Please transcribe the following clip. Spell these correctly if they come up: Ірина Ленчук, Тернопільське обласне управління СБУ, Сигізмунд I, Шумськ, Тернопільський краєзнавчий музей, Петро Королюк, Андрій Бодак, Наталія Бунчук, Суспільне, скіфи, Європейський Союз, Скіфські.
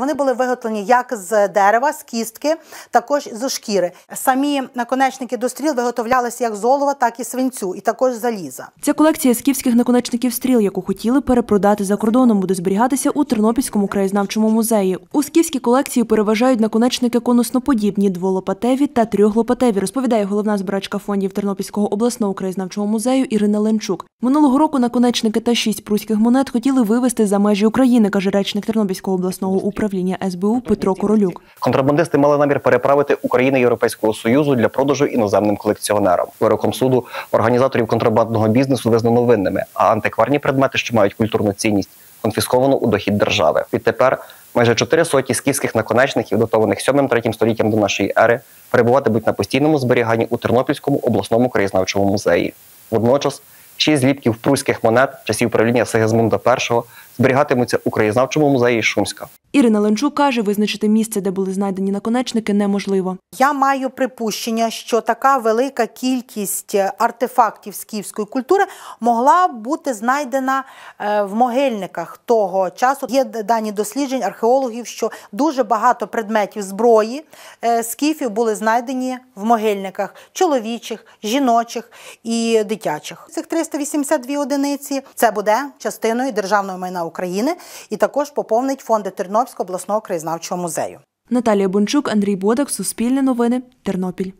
Вони були виготовлені як з дерева, з кістки, також зі шкіри. Самі наконечники до стріл виготовлялися як з олова, так і свинцю, і також заліза. Ця колекція скіфських наконечників стріл, яку хотіли перепродати за кордоном, буде зберігатися у Тернопільському краєзнавчому музеї. У скіфській колекції переважають наконечники конусноподібні, дволопатеві та трьохлопатеві, розповідає головна збирачка фондів Тернопільського обласного краєзнавчого музею Ірина Ленчук. Минулого року наконечники та 6 пруських монет хотіли вивезти за межі України, каже речник Тернопільського обласного управління СБУ Петро Королюк. Контрабандисти мали намір переправити у країни Європейського Союзу для продажу іноземним колекціонерам. Вироком суду організаторів контрабандного бізнесу визнано винними, а антикварні предмети, що мають культурну цінність, конфісковано у дохід держави. Відтепер майже 400 скіфських наконечників, датованих 7-3 століттям до нашої ери, перебуватимуть на постійному зберіганні у Тернопільському обласному краєзнавчому музеї. Водночас 6 злітків пруських монет часів правління Сигізмунда I зберігатимуться у краєзнавчому музеї Шумська. Ірина Ленчук каже, визначити місце, де були знайдені наконечники, неможливо. Я маю припущення, що така велика кількість артефактів скіфської культури могла бути знайдена в могильниках того часу. Є дані досліджень археологів, що дуже багато предметів зброї скіфів були знайдені в могильниках – чоловічих, жіночих і дитячих. Цих 382 одиниці – це буде частиною державного майна України і також поповнить фонди Тернопільського обласного краєзнавчого музею. Наталія Бунчук, Андрій Бодак, Суспільне новини, Тернопіль.